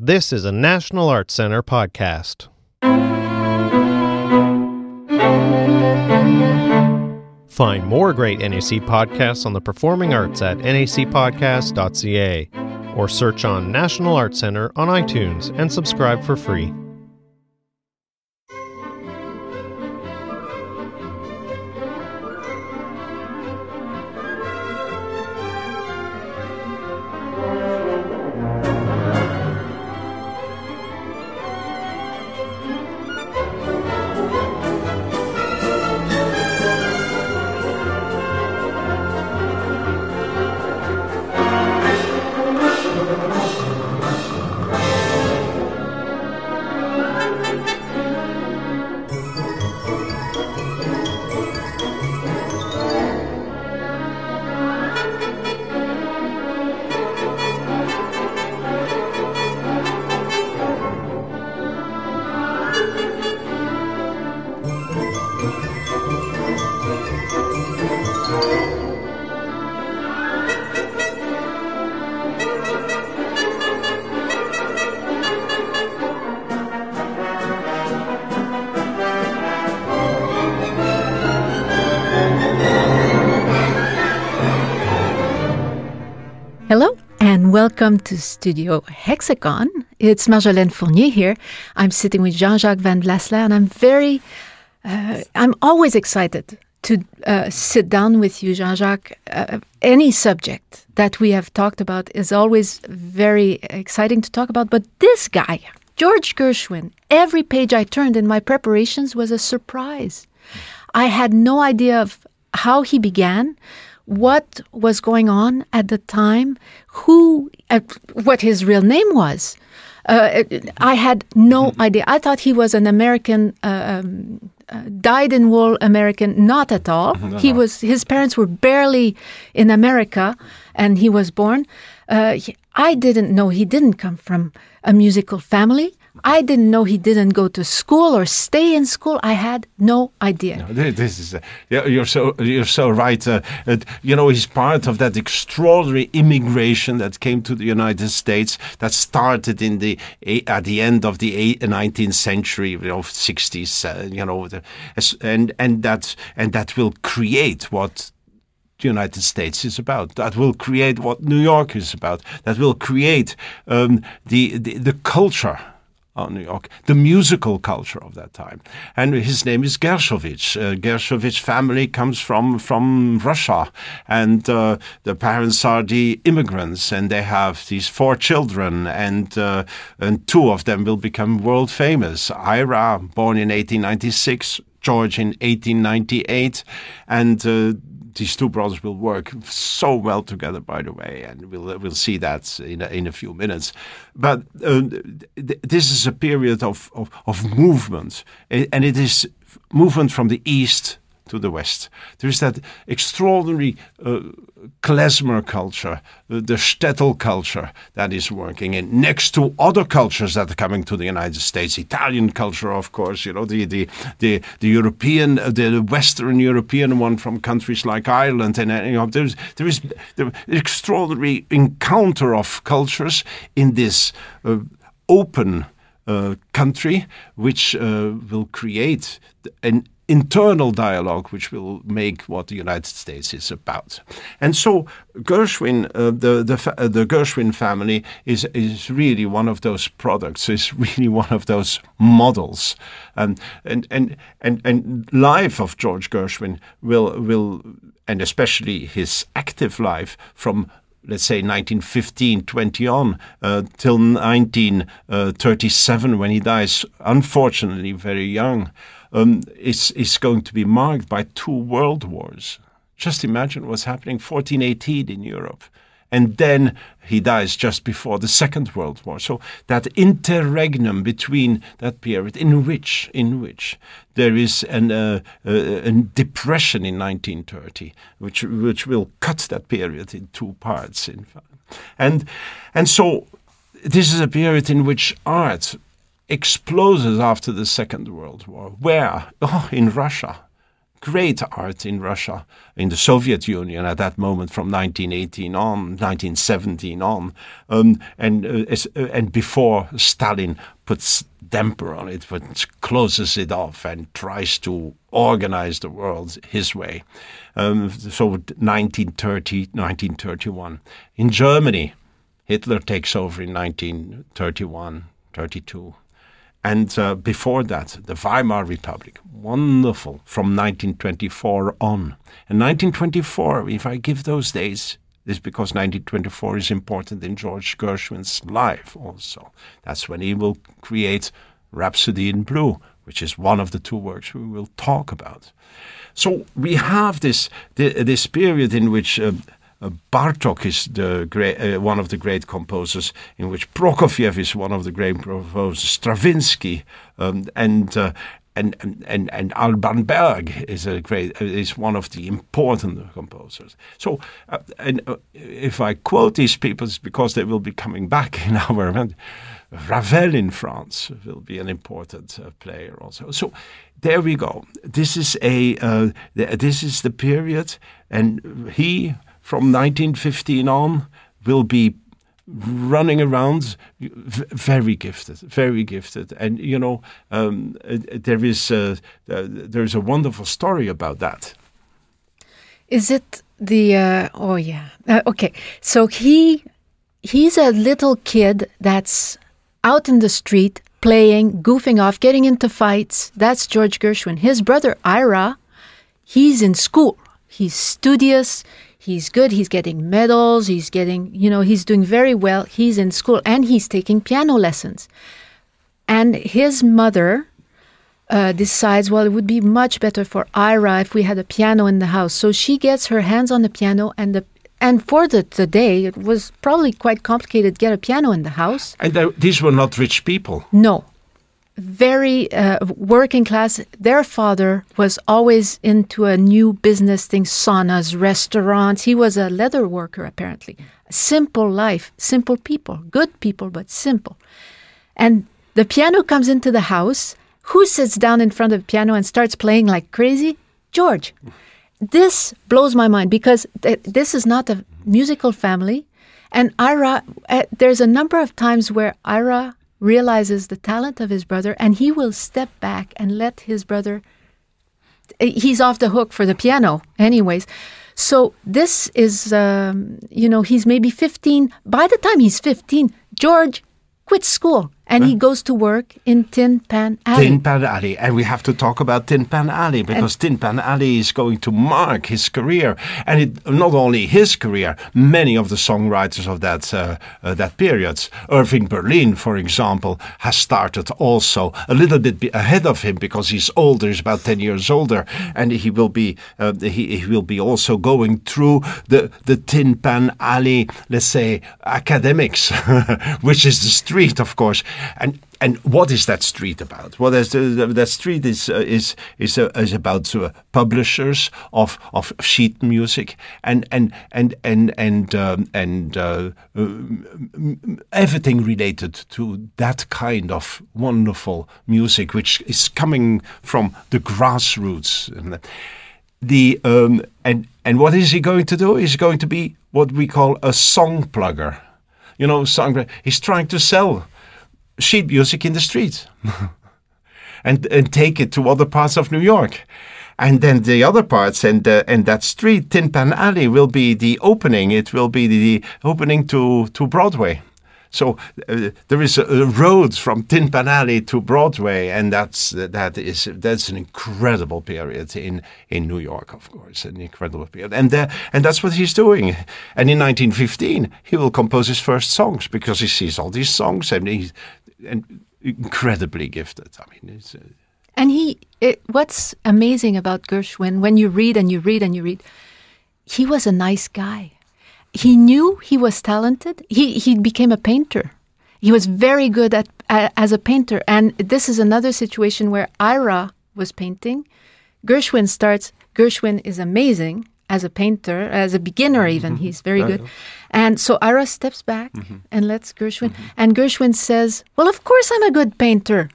This is a National Arts Center podcast. Find more great NAC podcasts on the performing arts at nacpodcast.ca or search on National Arts Center on iTunes and subscribe for free. Welcome to Studio Hexagon. It's Marjolaine Fournier here. I'm sitting with Jean-Jacques van Vlasla, and I'm always excited to sit down with you, Jean-Jacques. Any subject that we have talked about is always very exciting to talk about. But this guy, George Gershwin, every page I turned in my preparations was a surprise. I had no idea of how he began, what was going on at the time, what his real name was. I had no idea. I thought he was an American, dyed-in-wool American. Not at all. His parents were barely in America, and he was born. I didn't know he didn't come from a musical family. I didn't know he didn't go to school or stay in school. I had no idea. No, this is you're so right. You know, he's part of that extraordinary immigration that came to the United States that started in at the end of the 19th century, of 60s. You know, and that will create what the United States is about. That will create what New York is about. That will create the culture. New York, the musical culture of that time. And his name is Gershowitz. Gershowitz family comes from Russia, and the parents are the immigrants, and they have these 4 children, and 2 of them will become world famous. Ira, born in 1896, George in 1898, and these 2 brothers will work so well together, by the way, and we'll see that in a few minutes. But this is a period of movement, and it is movement from the east to the west. There is that extraordinary klezmer culture, the shtetl culture that is working, and next to other cultures that are coming to the United States, Italian culture, of course, you know, the European, the Western European one from countries like Ireland, and you know, there is the extraordinary encounter of cultures in this open country, which will create an internal dialogue which will make what the United States is about. And so Gershwin, the Gershwin family is really one of those products, is really one of those models. And life of George Gershwin will, and especially his active life from, let's say, 1915-20 on, till 1937 when he dies, unfortunately very young, is going to be marked by 2 world wars. Just imagine what's happening 1418 in Europe. And then he dies just before the Second World War. So that interregnum between that period in which there is a depression in 1930, which will cut that period in 2 parts. In fact. And so this is a period in which art explodes after the Second World War. Where? Oh, in Russia. great art in Russia, in the Soviet Union at that moment, from 1918 on, 1917 on, and before Stalin puts damper on it, but closes it off and tries to organize the world his way. So 1930, 1931. In Germany, Hitler takes over in 1931, 32. And before that, the Weimar Republic, wonderful, from 1924 on. And 1924, if I give those days, is because 1924 is important in George Gershwin's life also. That's when he will create Rhapsody in Blue, which is one of the two works we will talk about. So we have this period in which Bartók is one of the great composers, in which Prokofiev is one of the great composers, Stravinsky, and Alban Berg is one of the important composers. So, if I quote these people, it's because they will be coming back in our event. Ravel in France will be an important player also. So, there we go. This is this is the period, and he, from 1915 on, will be running around, very gifted, and you know there is a wonderful story about that. Is it the okay? So he's a little kid that's out in the street playing, goofing off, getting into fights. That's George Gershwin. His brother Ira, he's in school. He's studious. He's good, he's getting medals, he's getting, you know, he's doing very well, he's in school, and he's taking piano lessons. And his mother decides, well, it would be much better for Ira if we had a piano in the house. So she gets her hands on the piano, and for the day, it was probably quite complicated to get a piano in the house. And these were not rich people. No. Very working class. Their father was always into a new business thing, saunas, restaurants. He was a leather worker, apparently. Simple life, simple people, good people, but simple. And the piano comes into the house. Who sits down in front of the piano and starts playing like crazy? George. This blows my mind because this is not a musical family. And Ira, there's a number of times where Ira realizes the talent of his brother, and he will step back and let his brother, he's off the hook for the piano anyways. So this is, you know, he's maybe 15. By the time he's 15, George quits school and he goes to work in Tin Pan Alley. Tin Pan Alley. And we have to talk about Tin Pan Alley, because Tin Pan Alley is going to mark his career. And not only his career, many of the songwriters of that period. Irving Berlin, for example, has started also a little bit ahead of him because he's older, he's about 10 years older. And he will be also going through the Tin Pan Alley, let's say, academics, which is the street, of course. And what is that street about? Well, that street is about publishers of sheet music and everything related to that kind of wonderful music, which is coming from the grassroots. And what is he going to do? He's going to be what we call a song plugger. You know, he's trying to sell sheet music in the streets and take it to other parts of New York. And then the other parts and that street, Tin Pan Alley, will be the opening. It will be the opening to Broadway. So there is a road from Tin Pan Alley to Broadway, and that's an incredible period in New York, of course, an incredible period. And that's what he's doing. And in 1915, he will compose his first songs because he sees all these songs, and he's incredibly gifted. I mean, it's, and what's amazing about Gershwin, when you read and you read and you read, he was a nice guy. He knew he was talented. He became a painter. He was very good at as a painter. And this is another situation where Ira was painting. Gershwin starts. Gershwin is amazing as a painter, as a beginner even. He's very good. And so Ira steps back and lets Gershwin. And Gershwin says, well, of course I'm a good painter.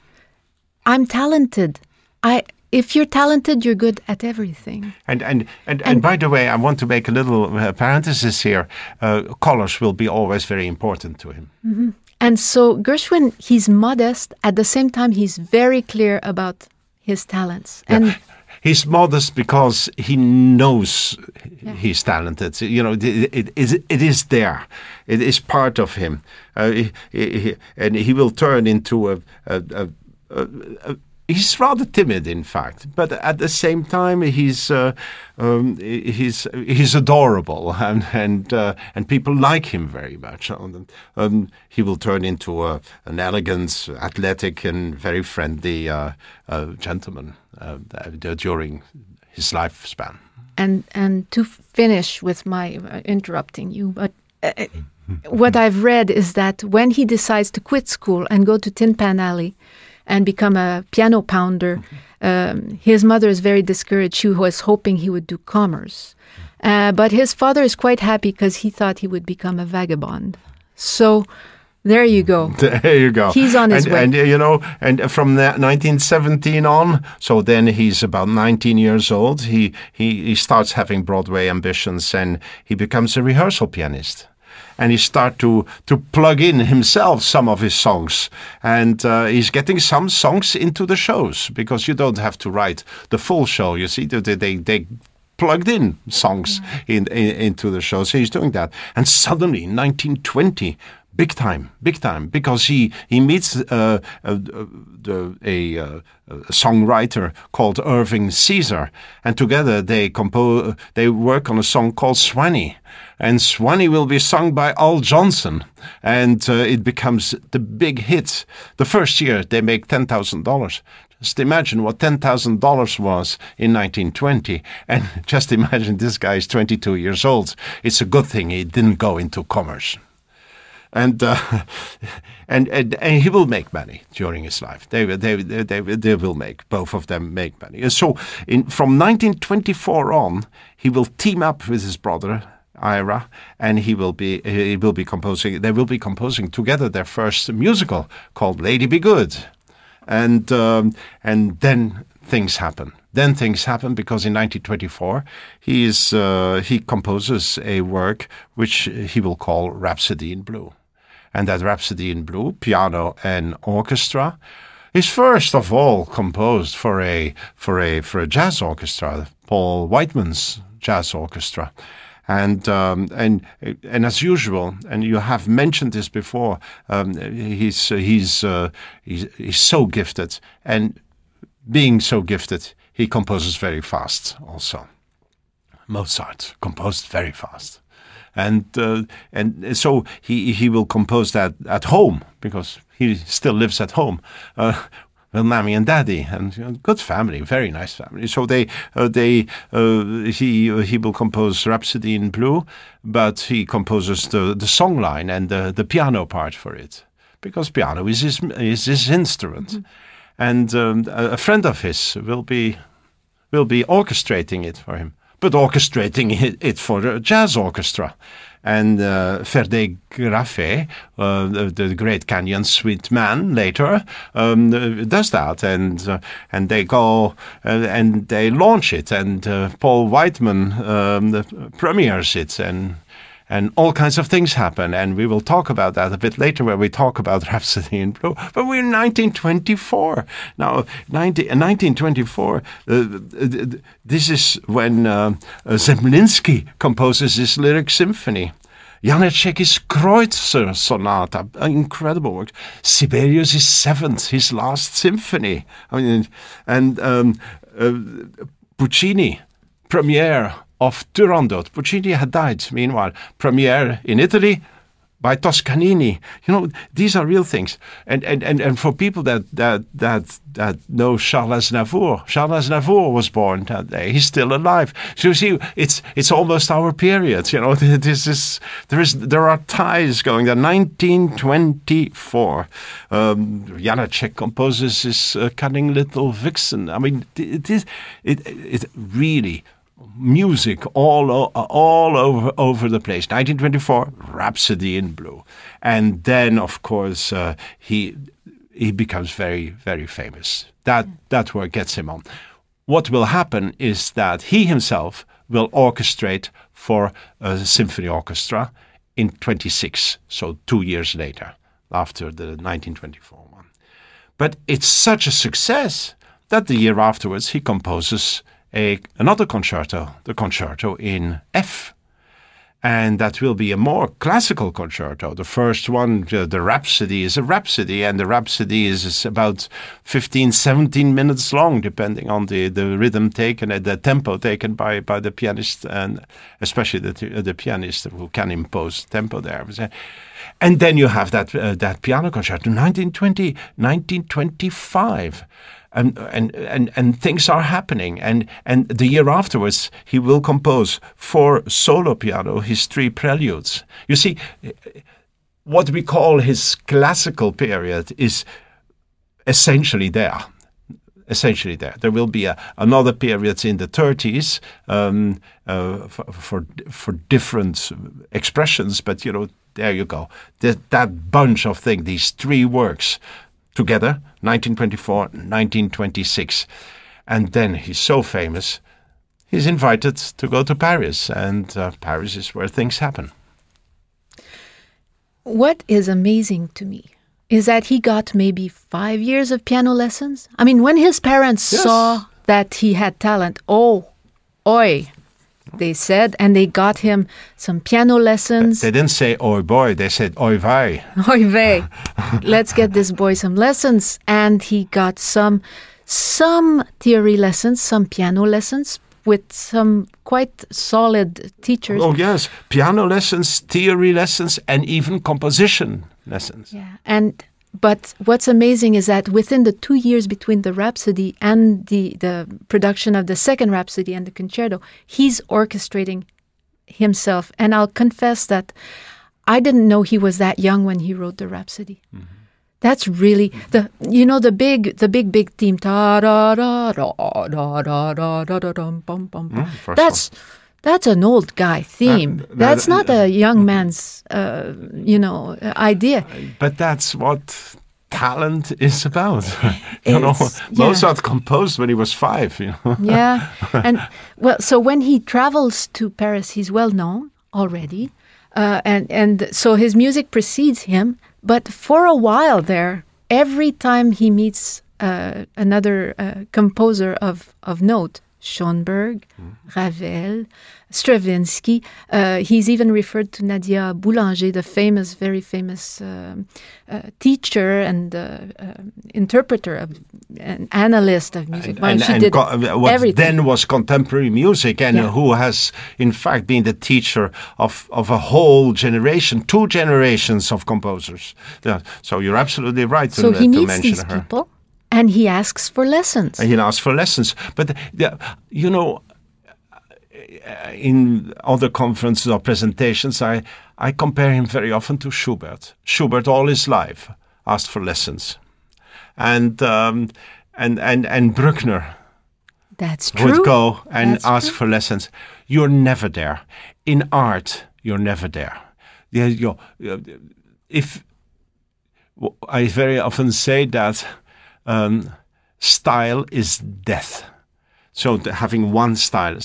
I'm talented. I If you're talented, you're good at everything. And by the way, I want to make a little parenthesis here. Colors will be always very important to him. Mm-hmm. And so Gershwin, he's modest. At the same time, he's very clear about his talents. And yeah. He's modest because he knows he's talented. You know, it is there. It is part of him. And he will turn into a he's rather timid, in fact, but at the same time, he's adorable, and people like him very much. He will turn into an elegant, athletic, and very friendly gentleman during his lifespan. And to finish with my interrupting you, but. What I've read is that when he decides to quit school and go to Tin Pan Alley and become a piano pounder, his mother is very discouraged. She was hoping he would do commerce. But his father is quite happy because he thought he would become a vagabond. So there you go. There you go. He's on his way. And, you know, and from 1917 on, so then he's about 19 years old, he starts having Broadway ambitions and he becomes a rehearsal pianist. And he starts to plug in himself some of his songs. And he's getting some songs into the shows because you don't have to write the full show. You see, they plugged in songs into the show. So he's doing that. And suddenly, in 1920, big time, because he meets a songwriter called Irving Caesar, and together they compose. They work on a song called Swanee, and Swanee will be sung by Al Johnson, and it becomes the big hit. The first year they make $10,000. Just imagine what $10,000 was in 1920. And just imagine this guy is 22 years old. It's a good thing he didn't go into commerce. And he will make money during his life. They will make, both of them make money. And so from 1924 on, he will team up with his brother Ira, and he will be composing. They will be composing together their first musical called Lady Be Good, and then things happen. Then things happen because in 1924 he composes a work which he will call Rhapsody in Blue. And that Rhapsody in Blue, piano and orchestra, is first of all composed for a jazz orchestra, Paul Whiteman's jazz orchestra. And as usual, and you have mentioned this before, he's so gifted, and being so gifted, he composes very fast also. Mozart composed very fast. And so he will compose that at home, because he still lives at home with Mommy and Daddy, and good family, very nice family. So he will compose Rhapsody in Blue, but he composes the song line and the piano part for it, because piano is his instrument. Mm-hmm. And a friend of his will be orchestrating it for him, but orchestrating it for a jazz orchestra. And Ferde Grofé, the Great Canyon Suite man, later does that, and they go and they launch it, and Paul Whiteman premieres it, and all kinds of things happen, and we will talk about that a bit later when we talk about Rhapsody in Blue. But we're in 1924. Now, 1924, this is when Zemlinsky composes his lyric symphony. Janáček's Kreutzer Sonata, incredible work. Sibelius's Seventh, his last symphony. I mean, and Puccini, premiere of Turandot. Puccini had died, meanwhile. Premiere in Italy by Toscanini. You know, these are real things. And for people that know Charles Aznavour, Charles Aznavour was born that day. He's still alive. So you see, it's almost our period. You know, there are ties going there. 1924, Janáček composes his Cunning Little Vixen. I mean, it really. Music all over the place. 1924, Rhapsody in Blue, and then of course he becomes very, very famous. That work gets him on. what will happen is that he himself will orchestrate for a symphony orchestra in 26, so 2 years later, after the 1924 one. But it's such a success that the year afterwards he composes another concerto, the Concerto in F. And that will be a more classical concerto. The first one, the Rhapsody, is a Rhapsody, and the Rhapsody is about 15, 17 minutes long, depending on the rhythm taken and the tempo taken by the pianist, and especially the pianist who can impose tempo there. And then you have that piano concerto, 1920, 1925. And things are happening. And the year afterwards, he will compose for solo piano his three preludes. You see, what we call his classical period is essentially there. Essentially there. There will be another period in the 30s for different expressions, but, you know, there you go. That bunch of things, these three works, together, 1924, 1926. And then he's so famous, he's invited to go to Paris, and Paris is where things happen. What is amazing to me is that he got maybe 5 years of piano lessons. I mean, when his parents saw that he had talent, they said, and they got him some piano lessons. They didn't say, "Oi boy," they said, "Oi vey." Oi vey. Let's get this boy some lessons. And he got some theory lessons, some piano lessons with some quite solid teachers. Oh, yes. Piano lessons, theory lessons, and even composition lessons. Yeah. But what's amazing is that within the 2 years between the Rhapsody and the production of the second Rhapsody and the Concerto, he's orchestrating himself. And I'll confess that I didn't know he was that young when he wrote the Rhapsody. Mm-hmm. That's really the big theme. That's an old guy theme. That's not a young man's, idea. But that's what talent is about. Mozart composed when he was 5. You know? Yeah, and well, so when he travels to Paris, he's well known already, and so his music precedes him. But for a while there, every time he meets another composer of note. Schoenberg, Ravel, Stravinsky. He's even referred to Nadia Boulanger, the famous, very famous teacher and interpreter and analyst of music. Then was contemporary music, and who has in fact been the teacher of a whole generation, 2 generations of composers. Yeah, so you're absolutely right to mention her. So he meets these people. And he asks for lessons. And he asks for lessons. But, you know, in other conferences or presentations, I compare him very often to Schubert. Schubert, all his life, asked for lessons. And Bruckner would go and ask for lessons. You're never there. In art, you're never there. I very often say that style is death. So having one style,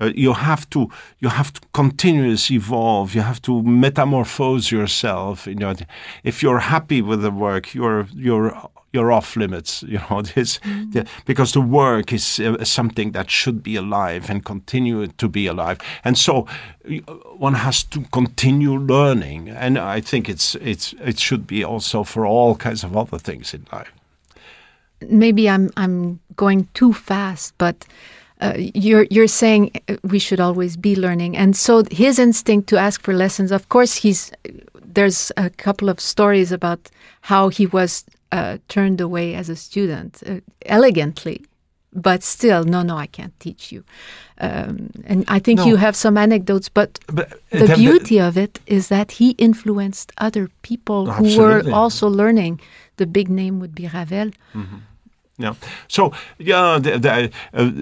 you have to continuously evolve. You have to metamorphose yourself. You know, if you're happy with the work, you're off limits. You know this because the work is something that should be alive and continue to be alive. And so one has to continue learning. And I think it should be also for all kinds of other things in life. Maybe I'm going too fast, but you're saying we should always be learning, and so his instinct to ask for lessons. Of course, there's a couple of stories about how he was turned away as a student elegantly, but still, no, I can't teach you. And I think you have some anecdotes, but the beauty of it is that he influenced other people who were also learning. The big name would be Ravel. Mm-hmm. Yeah. So yeah,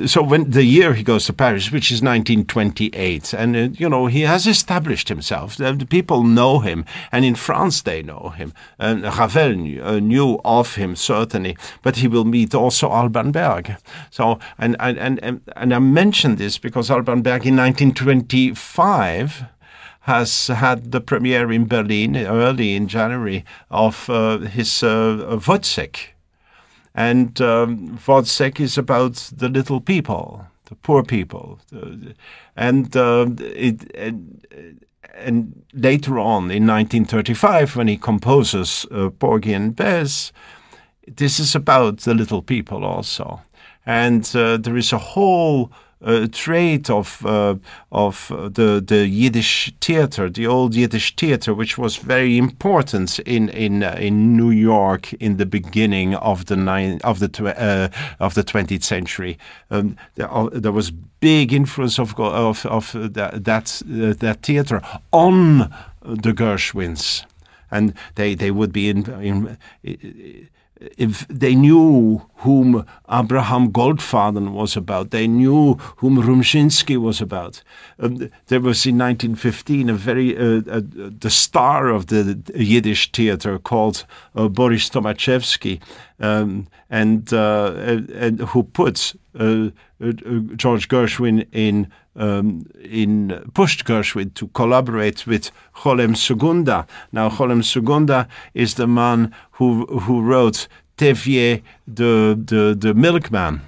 so when the year he goes to Paris, which is 1928, and you know, he has established himself. The people know him, and in France they know him. Ravel knew of him certainly, but he will meet also Alban Berg. So and I mention this because Alban Berg in 1925. Has had the premiere in Berlin early in January of his Wozzeck. And Wozzeck is about the little people, the poor people. And later on in 1935, when he composes Porgy and Bess, this is about the little people also. And there is a whole trait of the Yiddish theater, the old Yiddish theater, which was very important in New York in the beginning of the 20th century. There was big influence of that theater on the Gershwins, and they would be in if they knew whom Abraham Goldfaden was about, they knew whom Rumshinsky was about. There was in 1915 the star of the Yiddish theater called Boris Thomashefsky, and who puts George Gershwin pushed Gershwin to collaborate with Sholom Secunda. Now Sholom Secunda is the man who wrote Tevye the Milkman,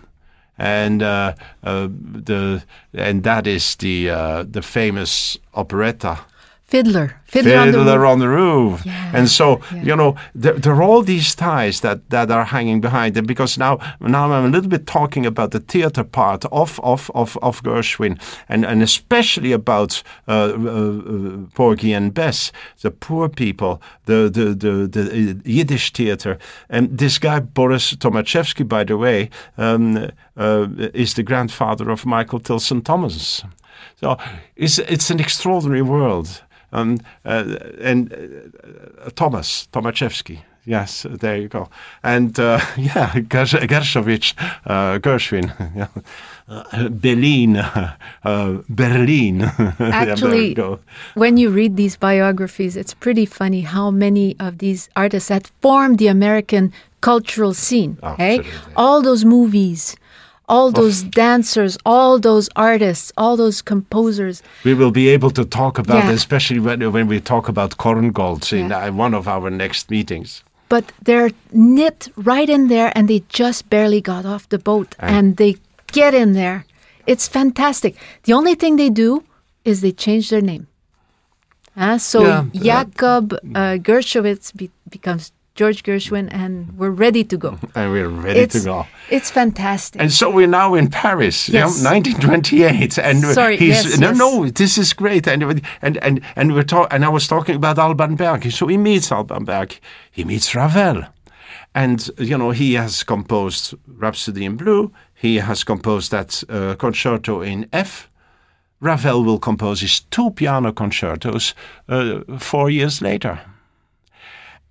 and that is the famous operetta. Fiddler on the Roof. Yeah, and so, yeah, you know, there are all these ties that are hanging behind them, because now I'm a little bit talking about the theater part of Gershwin, and especially about Porgy and Bess, the poor people, the Yiddish theater. And this guy, Boris Thomashefsky, by the way, is the grandfather of Michael Tilson Thomas. So it's an extraordinary world. Thomashefsky, yes, there you go. And yeah, Gershwin, yeah. Berlin. Actually, yeah, when you read these biographies, it's pretty funny how many of these artists had formed the American cultural scene. Hey? All those movies, all those dancers, all those artists, all those composers. We will be able to talk about, yeah, especially when we talk about Korngold in, yeah, one of our next meetings. But they're knit right in there, and they just barely got off the boat, and they get in there. It's fantastic. The only thing they do is they change their name. So yeah, Jacob Gershowitz becomes George Gershwin, and we're ready to go. And we're ready to go. It's fantastic. And so we're now in Paris, yes, you know, 1928. And sorry, he's, yes, no, this is great. And I was talking about Alban Berg. So he meets Alban Berg. He meets Ravel, and you know, he has composed Rhapsody in Blue. He has composed that Concerto in F. Ravel will compose his 2 piano concertos 4 years later.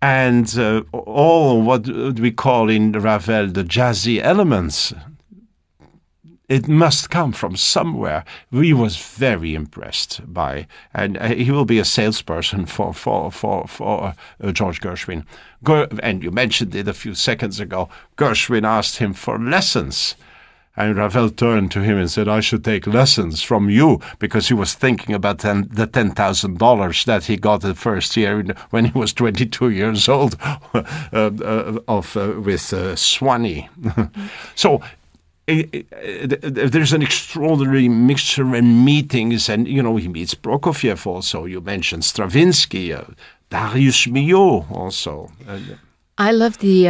And all what we call in Ravel the jazzy elements, it must come from somewhere. He was very impressed by, and he will be a salesperson for George Gershwin. And you mentioned it a few seconds ago. Gershwin asked him for lessons. And Ravel turned to him and said, I should take lessons from you, because he was thinking about the $10,000 that he got the first year when he was 22 years old with Swanee. So there's an extraordinary mixture and meetings. And, you know, he meets Prokofiev also. You mentioned Stravinsky, Darius Milhaud also. I love the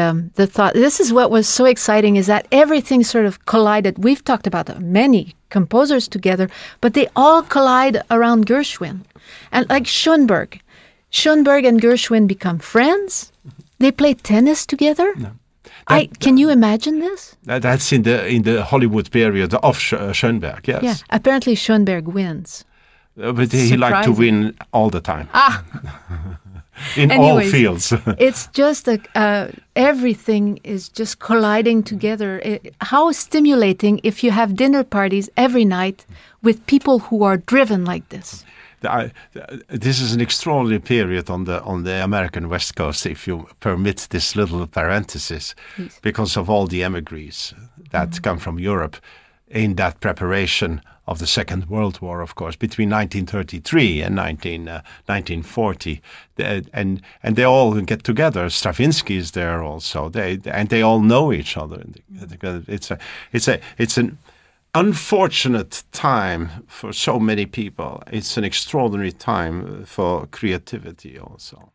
thought. This is what was so exciting, is that everything sort of collided. We've talked about many composers together, but they all collide around Gershwin. And like Schoenberg. Schoenberg and Gershwin become friends. They play tennis together. No. Can you imagine this? That's in the Hollywood period of Schoenberg, yes. Yeah. Apparently Schoenberg wins. But he liked to win all the time. Ah! in all fields. It's just everything is just colliding together. How stimulating if you have dinner parties every night with people who are driven like this. This is an extraordinary period on the American West Coast, if you permit this little parenthesis, yes, because of all the emigres that come from Europe in that preparation of the Second World War, of course, between 1933 and 1940. And they all get together. Stravinsky is there also. They all know each other. It's an unfortunate time for so many people. It's an extraordinary time for creativity also.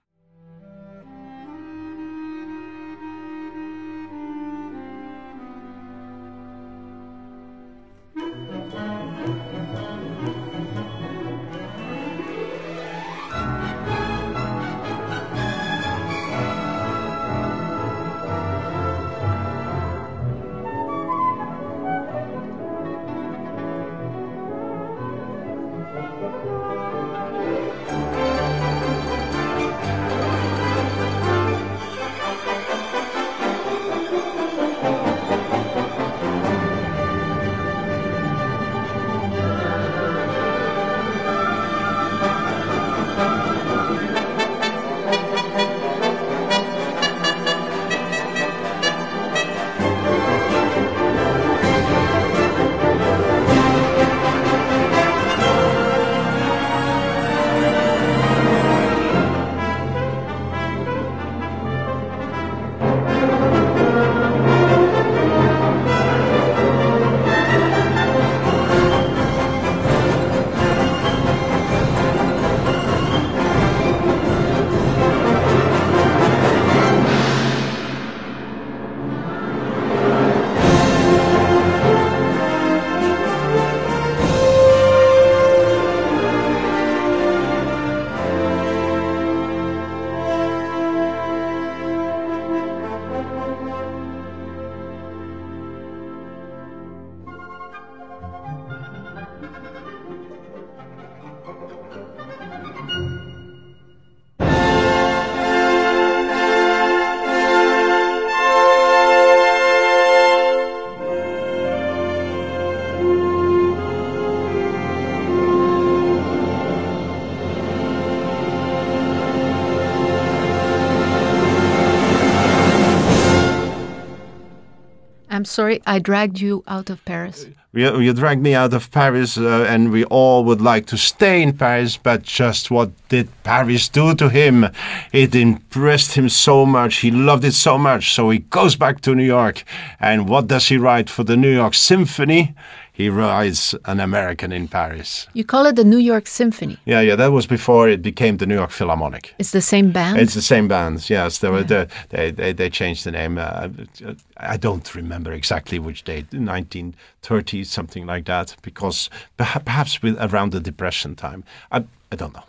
I'm sorry, I dragged you out of Paris. You dragged me out of Paris, and we all would like to stay in Paris, but just what did Paris do to him? It impressed him so much, he loved it so much, so he goes back to New York. And what does he write for the New York Symphony? He writes An American in Paris. You call it the New York Symphony. Yeah, that was before it became the New York Philharmonic. It's the same band? It's the same band, yes. They changed the name. I don't remember exactly which date, 1930, something like that, because perhaps around the Depression time. I don't know.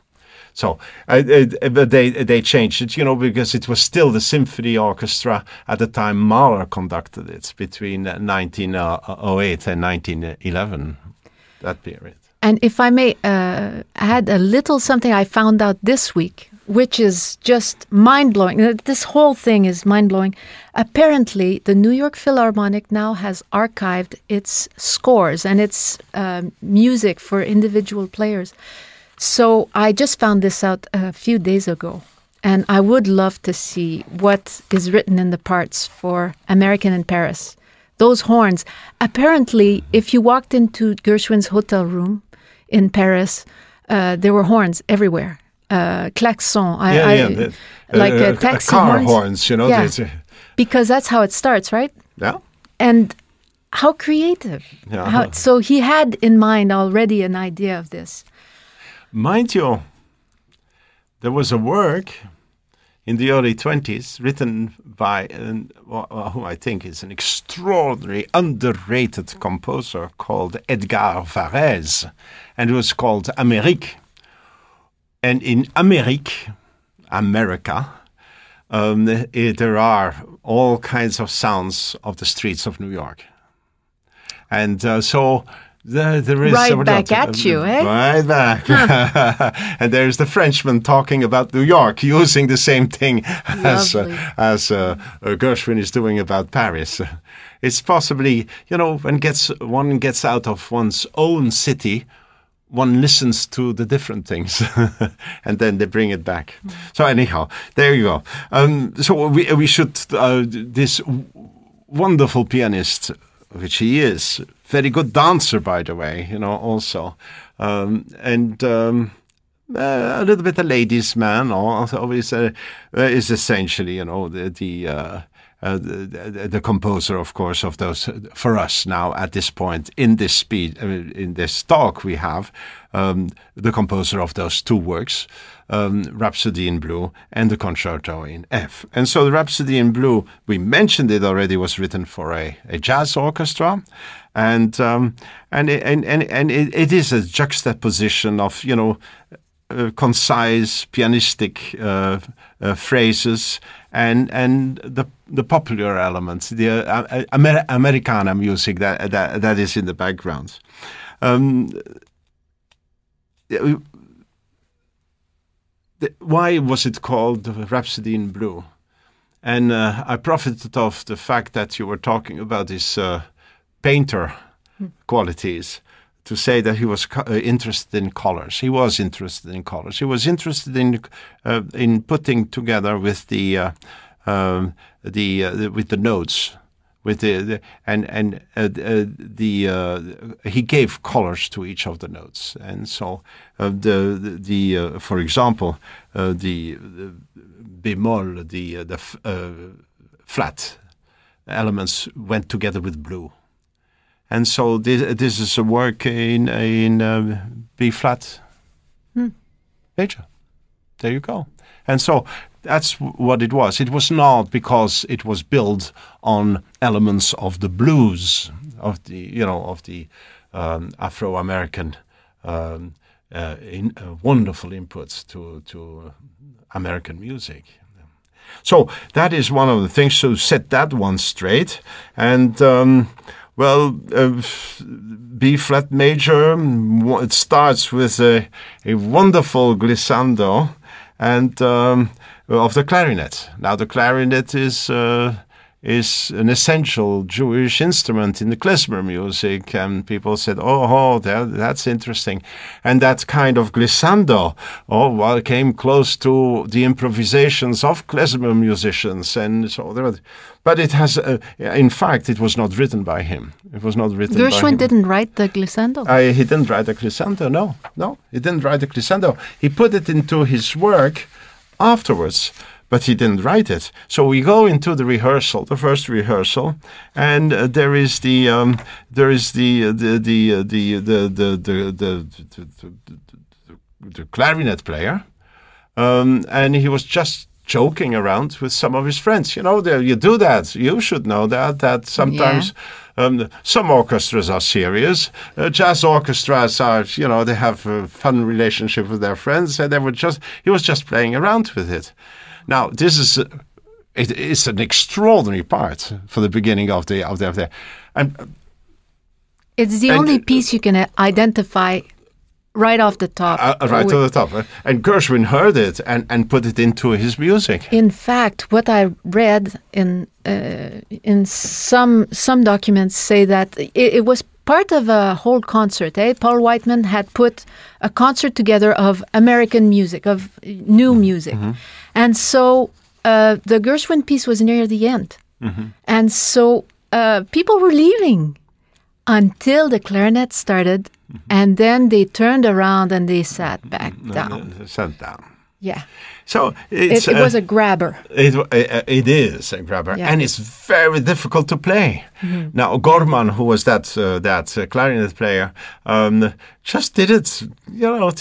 So they changed it, you know, because it was still the symphony orchestra at the time. Mahler conducted it between 1908 and 1911, that period. And if I may add a little something I found out this week, which is just mind-blowing. This whole thing is mind-blowing. Apparently, the New York Philharmonic now has archived its scores and its music for individual players. So I just found this out a few days ago, and I would love to see what is written in the parts for American in Paris. Those horns. Apparently, if you walked into Gershwin's hotel room in Paris, there were horns everywhere. Klaxon. Taxi car horns, you know. Yeah. Because that's how it starts, right? Yeah. And how creative. Yeah. So he had in mind already an idea of this. Mind you, there was a work in the early 1920s written by who I think is an extraordinary, underrated composer called Edgar Varèse, and it was called Amérique. And in Amérique, America, there are all kinds of sounds of the streets of New York. And so There is right back at you, eh? Right back. Huh. And there's the Frenchman talking about New York, using the same thing as Gershwin is doing about Paris. It's possibly, you know, when one gets out of one's own city, one listens to the different things, and then they bring it back. Mm. So anyhow, there you go. So we should, this wonderful pianist, which he is, very good dancer, by the way, you know, also. A little bit a ladies' man, always is essentially, you know, the composer, of course, of those, for us now at this point in this speed, in this talk we have, the composer of those two works, Rhapsody in Blue and the Concerto in F. And so the Rhapsody in Blue, we mentioned it already, was written for a jazz orchestra, and it is a juxtaposition of, you know, concise pianistic phrases and the popular elements, the Americana music that is in the background. Why was it called Rhapsody in Blue? And I profited of the fact that you were talking about his painter qualities, to say that he was interested in colors. He was interested in colors. He was interested in putting together with the notes, with he gave colors to each of the notes. And so for example, the bemol, the flat elements went together with blue. And so this is a work in B flat major. There you go. And so that's what it was. It was not because it was built on elements of the blues, of the, you know, of the Afro-American wonderful inputs to American music. So that is one of the things to set that one straight. And well, B flat major. It starts with a wonderful glissando, and of the clarinet. Now, the clarinet is an essential Jewish instrument in the klezmer music, and people said, "Oh, that's interesting," and that kind of glissando, came close to the improvisations of klezmer musicians, and so there. But it has, in fact, it was not written by him. It was not written by him. Gershwin didn't write the glissando? He didn't write the glissando, no. He didn't write the glissando. He put it into his work afterwards, but he didn't write it. So we go into the rehearsal, the first rehearsal, and there is the clarinet player, and he was just joking around with some of his friends. You know, you do that. You should know that sometimes, yeah. Some orchestras are serious. Jazz orchestras are, you know, they have a fun relationship with their friends, and he was just playing around with it. Now, this is it's an extraordinary part for the beginning of the and it's the only piece you can identify right off the top. Right to the top. And Gershwin heard it and put it into his music. In fact, what I read in some documents say that it was part of a whole concert. Paul Whiteman had put a concert together of American music, of new music. Mm-hmm. And so the Gershwin piece was near the end. Mm-hmm. And so people were leaving until the clarinet started. Mm-hmm. And then they turned around and they sat back down. Sat down. Yeah. So it's, it was a grabber. It is a grabber, yeah. And it's very difficult to play. Mm-hmm. Now Gorman, who was that clarinet player, just did it. You know,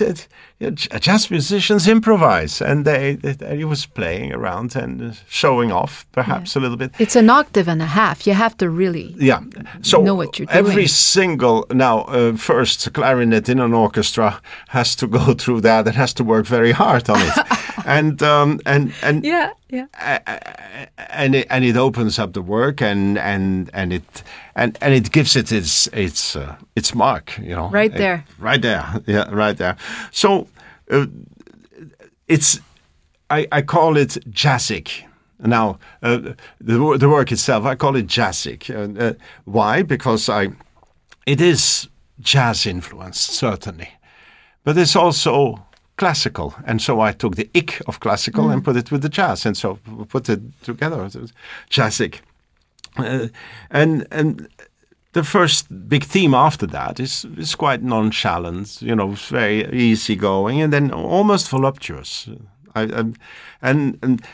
jazz musicians improvise, and he was playing around and showing off, perhaps, yeah, a little bit. It's an octave and a half. You have to really, yeah, so know what you're doing. Every single first clarinet in an orchestra has to go through that and has to work very hard on it. And it opens up the work, and it gives it its mark, you know. Right there. So I call it jazzic. Now the work itself, I call it jazzic. Why? Because it is jazz influenced, certainly, but it's also classical, and so I took the ich of classical and put it with the jazz, and so put it together, jazzic. And the first big theme after that is quite nonchalant, you know, very easygoing, and then almost voluptuous, and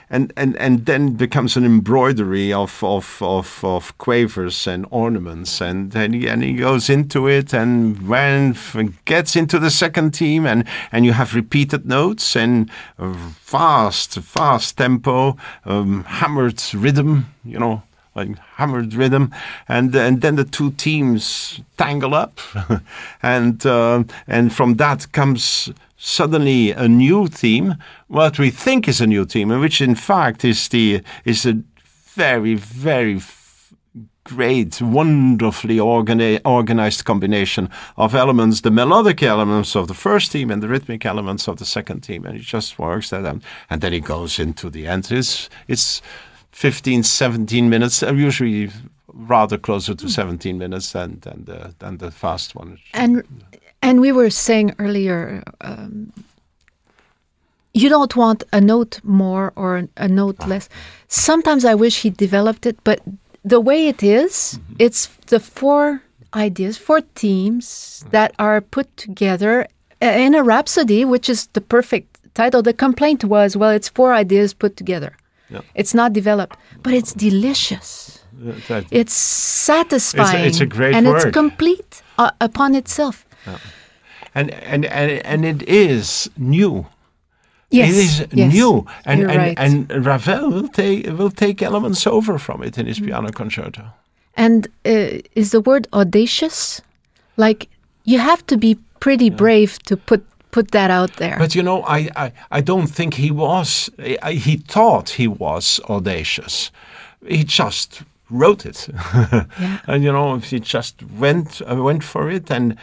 then becomes an embroidery of quavers and ornaments, and he goes into it and gets into the second theme, and you have repeated notes and fast tempo, hammered rhythm, you know, like hammered rhythm, and then the two themes tangle up, and from that comes suddenly a new theme, what we think is a new theme, and which in fact is a very, very great, wonderfully organized combination of elements, the melodic elements of the first theme and the rhythmic elements of the second theme, and it just works that out. And then it goes into the end. It's 15, 17 minutes, usually rather closer to 17 minutes than the fast one. And we were saying earlier, you don't want a note more or a note less. Sometimes I wish he developed it, but the way it is, it's the four ideas, four themes that are put together in a rhapsody, which is the perfect title. The complaint was, well, it's four ideas put together. Yeah. It's not developed, but it's delicious. It's satisfying. It's a great and work. It's complete upon itself. Yeah. And it is new. Yes, it is new. And Ravel will take elements over from it in his piano concerto. And is the word audacious? Like, you have to be pretty brave to put that out there. But you know, I don't think he was. He thought he was audacious. He just wrote it, and you know, he just went for it, and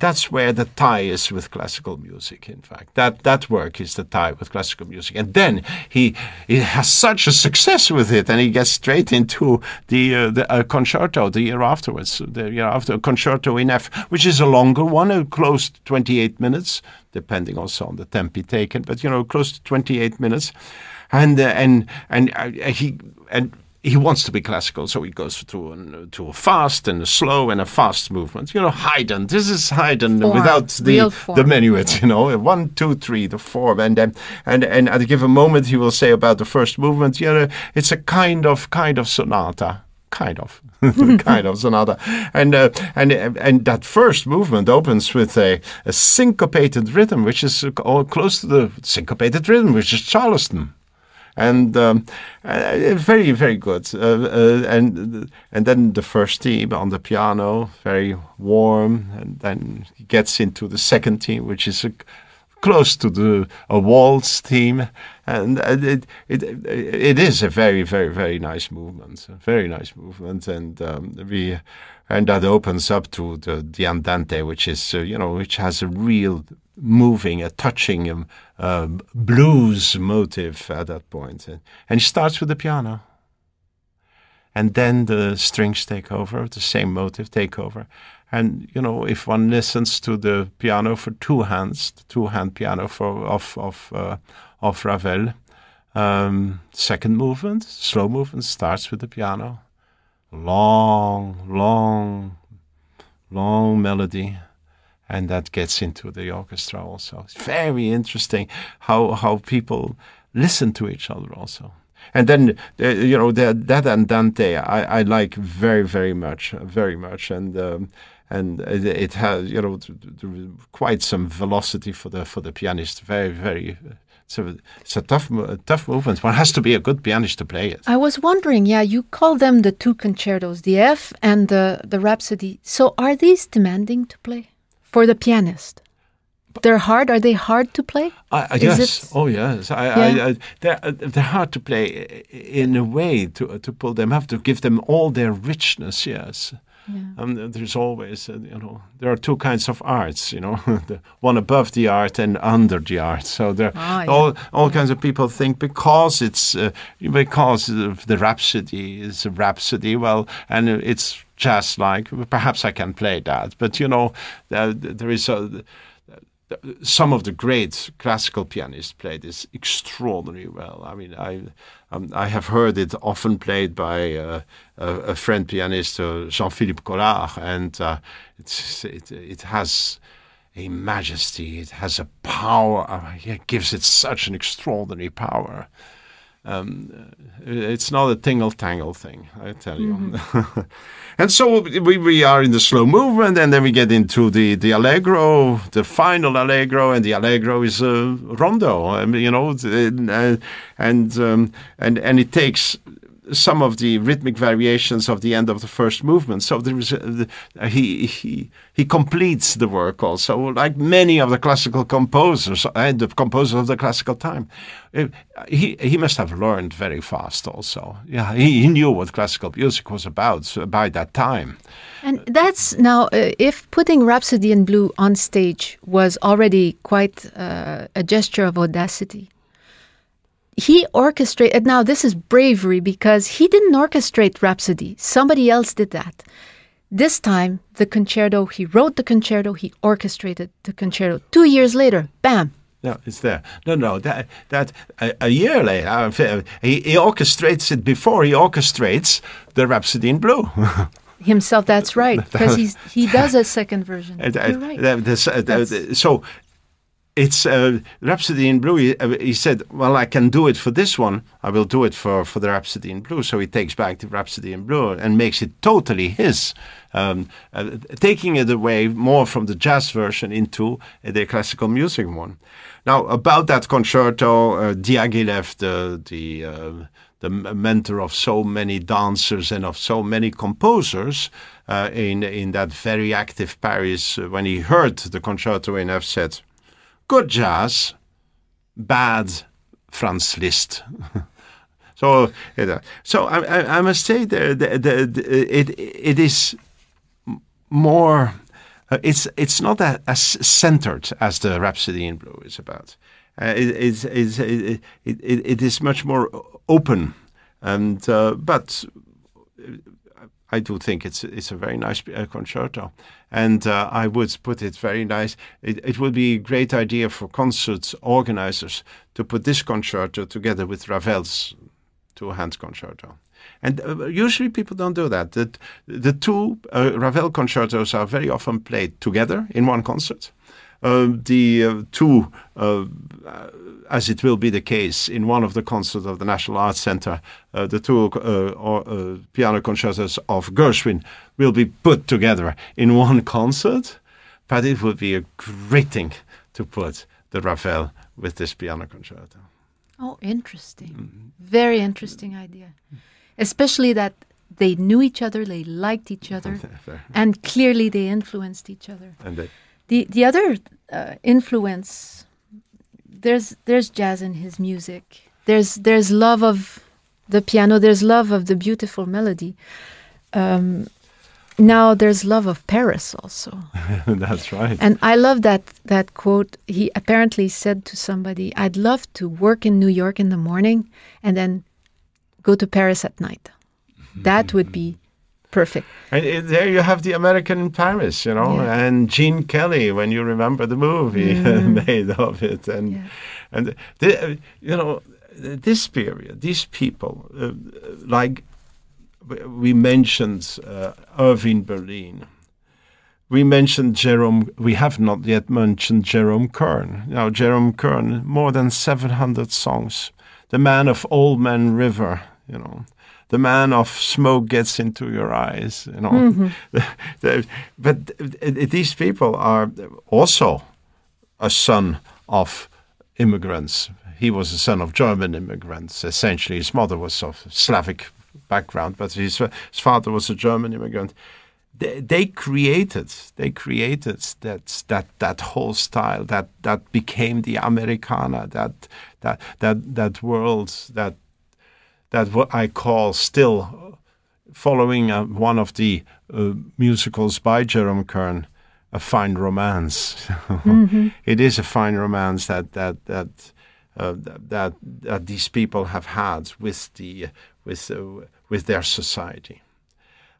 that's where the tie is with classical music. In fact, that work is the tie with classical music, and then he has such a success with it, and he gets straight into the concerto the year afterwards. The year after, Concerto in F, which is a longer one, close to 28 minutes, depending also on the tempi taken, but you know, close to 28 minutes, and he wants to be classical, so he goes to a fast and a slow and a fast movement. You know, Haydn. This is Haydn without the minuet. You know, 1, 2, 3, the form, and at a given moment he will say about the first movement, you know, it's a kind of sonata, kind of sonata, and that first movement opens with a syncopated rhythm, which is close to the syncopated rhythm, which is Charleston. And very, very good. And then the first theme on the piano, very warm. And then he gets into the second theme, which is close to a waltz theme. And it is a very, very, very nice movement. And and that opens up to the Andante, which is you know, which has a real moving, a touching blues motive at that point. And he starts with the piano. And then the strings take over, the same motive take over. And, you know, if one listens to the piano for two hands, the two-hand piano of Ravel, second movement, slow movement, starts with the piano. Long melody. And that gets into the orchestra also. It's very interesting how people listen to each other also. And then, you know, that Andante I like very, very much, very much. And it has, you know, quite some velocity for the pianist. Very, very. It's a tough movement. One has to be a good pianist to play it. I was wondering, yeah, you call them the two concertos, the F and the Rhapsody. So are these demanding to play? For the pianist? They're hard. Are they hard to play? Yes. Oh, yes. They're hard to play in a way to pull them. Have to give them all their richness. Yes. Yeah. There's always, you know, there are two kinds of arts, you know, the one above the art and under the art. So there, all kinds of people think because the Rhapsody is a rhapsody. Well, and it's just like perhaps I can play that, but you know, there is a. Some of the great classical pianists play this extraordinarily well. I mean, I have heard it often played by a French pianist, Jean-Philippe Collard, and it has a majesty, it has a power. It gives it such an extraordinary power. It's not a tingle-tangle thing, I tell you. Mm-hmm. And so we are in the slow movement, and then we get into the Allegro, the final Allegro, and the Allegro is a rondo, you know, and it takes some of the rhythmic variations of the end of the first movement. So there is he completes the work also, like many of the classical composers and the composers of the classical time. He must have learned very fast also. Yeah, he knew what classical music was about by that time. And that's now, if putting Rhapsody in Blue on stage was already quite a gesture of audacity, he orchestrated, now this is bravery because he didn't orchestrate Rhapsody. Somebody else did that. This time, the concerto, he wrote the concerto, he orchestrated the concerto. 2 years later, bam. No, it's there. No, that a year later, he orchestrates it before he orchestrates the Rhapsody in Blue. Himself, that's right, because he does a second version. You're right. So... It's Rhapsody in Blue. He said, well, I can do it for this one. I will do it for the Rhapsody in Blue. So he takes back the Rhapsody in Blue and makes it totally his, taking it away more from the jazz version into the classical music one. Now, about that concerto, Diaghilev, the mentor of so many dancers and of so many composers, in that very active Paris, when he heard the concerto in F, said, good jazz, bad Franz Liszt. So I must say that it is more. It's not as centered as the Rhapsody in Blue is about. It is much more open, and but. I do think it's a very nice concerto, and I would put it very nice. It would be a great idea for concert organizers to put this concerto together with Ravel's two-hand concerto. And usually people don't do that. The two Ravel concertos are very often played together in one concert. As it will be the case in one of the concerts of the National Arts Center, the two piano concertos of Gershwin will be put together in one concert. But it would be a great thing to put the Ravel with this piano concerto. Oh, interesting. Mm-hmm. Very interesting idea. Especially that they knew each other, they liked each other, and clearly they influenced each other. And the other influence, there's jazz in his music. There's love of the piano. There's love of the beautiful melody. Now there's love of Paris also. That's right. And I love that quote. He apparently said to somebody, "I'd love to work in New York in the morning and then go to Paris at night. That would be." Perfect. And there you have the American in Paris, you know, yeah. And Gene Kelly, when you remember the movie, made of it. And, yeah. And you know, this period, these people, like we mentioned Irving Berlin, we mentioned we have not yet mentioned Jerome Kern. Now, Jerome Kern, more than 700 songs, the man of Old Man River, you know. The man of Smoke Gets Into Your Eyes, you know. Mm-hmm. But these people are also a son of immigrants. He was a son of German immigrants. Essentially, his mother was of Slavic background, but his father was a German immigrant. they created that whole style that became the Americana, that world that what I call still, following one of the musicals by Jerome Kern, a fine romance. Mm-hmm. It is a fine romance that these people have had with their society.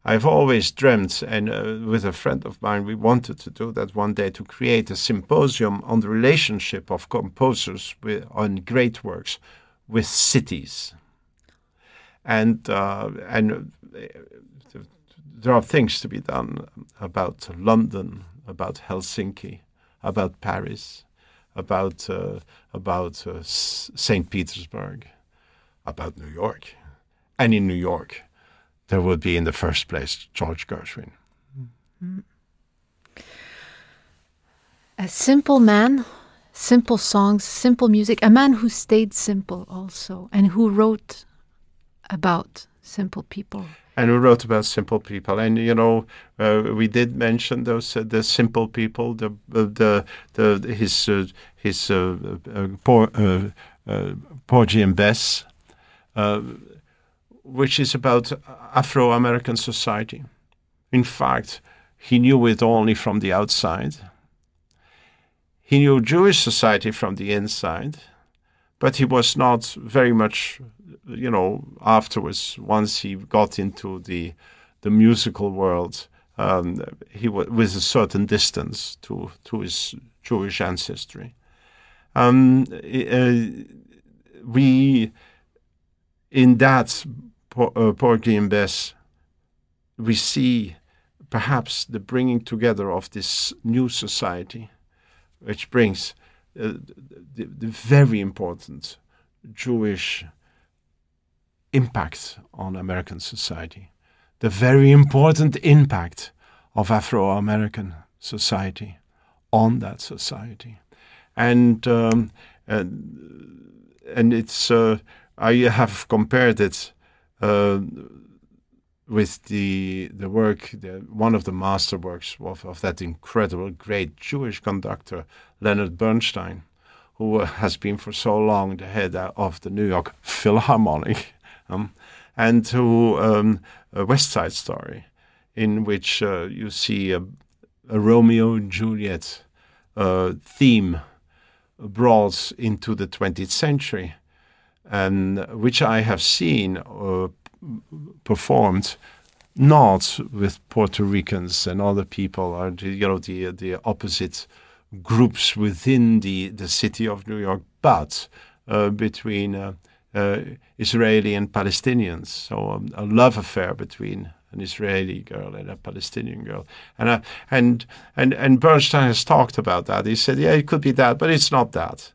I've always dreamt, and with a friend of mine, we wanted to do that one day, to create a symposium on the relationship of composers on great works with cities. And there are things to be done about London, about Helsinki, about Paris, about St. Petersburg, about New York. And in New York, there would be, in the first place, George Gershwin. Mm-hmm. A simple man, simple songs, simple music, a man who stayed simple also, and who wrote about simple people. And who wrote about simple people. And, you know, we did mention those the simple people, his Porgy and Bess, which is about Afro-American society. In fact, he knew it only from the outside. He knew Jewish society from the inside, but he was not very much, you know, afterwards, once he got into the musical world, he was with a certain distance to his Jewish ancestry. In that Porgy and Bess, we see perhaps the bringing together of this new society, which brings the very important Jewish impact on American society, the very important impact of Afro-American society on that society. And it's... I have compared it with the work, one of the masterworks of that incredible, great Jewish conductor, Leonard Bernstein, who has been for so long the head of the New York Philharmonic, and who West Side Story, in which you see a Romeo and Juliet theme brought into the 20th century. And which I have seen performed not with Puerto Ricans and other people, or you know, the opposite groups within the city of New York, but between Israeli and Palestinians. So a love affair between an Israeli girl and a Palestinian girl. And Bernstein has talked about that. He said, yeah, it could be that, but it's not that.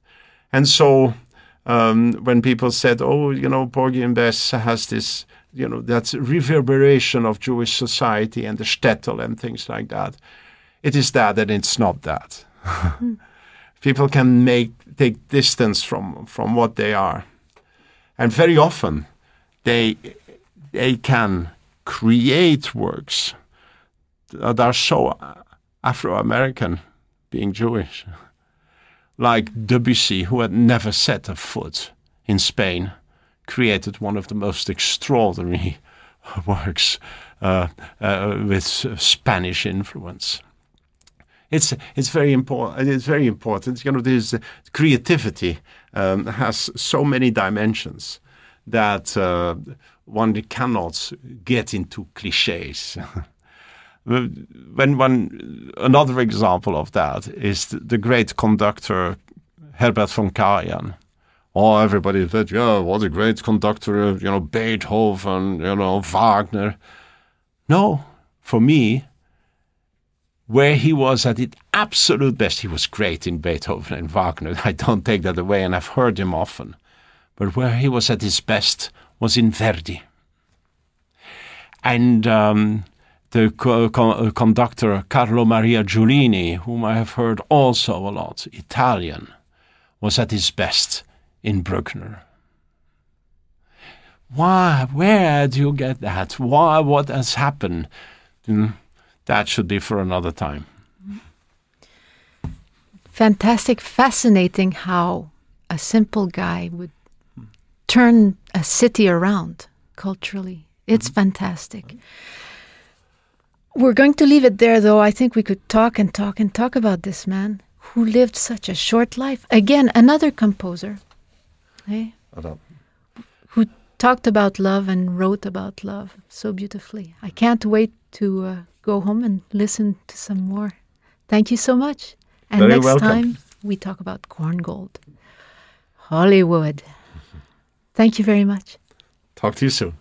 And so. When people said, oh, you know, Porgy and Bess has this, you know, that's reverberation of Jewish society and the shtetl and things like that. It is that, and it's not that. Mm. People can take distance from what they are. And very often they can create works that are so Afro-American, being Jewish. Like Debussy, who had never set a foot in Spain, created one of the most extraordinary works with Spanish influence. It's very important. It's very important. You know, this creativity has so many dimensions that one cannot get into clichés. When one, another example of that is the great conductor Herbert von Karajan. Oh, everybody said, yeah, what a great conductor, you know, Beethoven, you know, Wagner. No, for me, where he was at its absolute best, he was great in Beethoven and Wagner. I don't take that away, and I've heard him often. But where he was at his best was in Verdi. And... the conductor Carlo Maria Giulini, whom I have heard also a lot, Italian, was at his best in Bruckner. Why? Where do you get that? Why? What has happened? that should be for another time. Fantastic, fascinating how a simple guy would turn a city around culturally. It's fantastic. We're going to leave it there, though. I think we could talk and talk and talk about this man who lived such a short life. Again, another composer, eh? Who talked about love and wrote about love so beautifully. I can't wait to go home and listen to some more. Thank you so much. And Very next welcome. Time, we talk about Korngold. Hollywood. Thank you very much. Talk to you soon.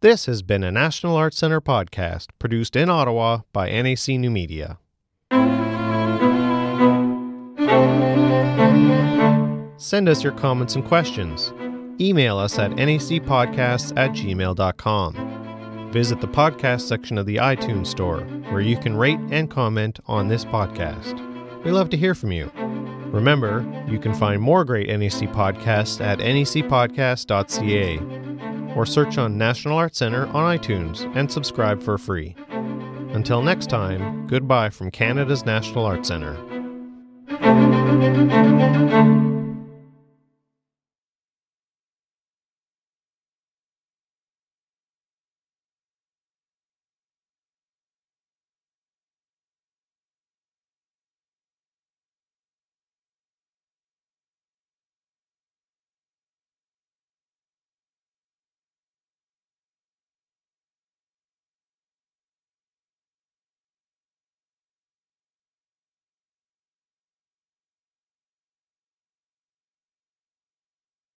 This has been a National Arts Center podcast produced in Ottawa by NAC New Media. Send us your comments and questions. Email us at nacpodcasts@gmail.com. Visit the podcast section of the iTunes Store, where you can rate and comment on this podcast. We love to hear from you. Remember, you can find more great NAC podcasts at nacpodcast.ca. or search on National Arts Center on iTunes and subscribe for free. Until next time, goodbye from Canada's National Arts Center.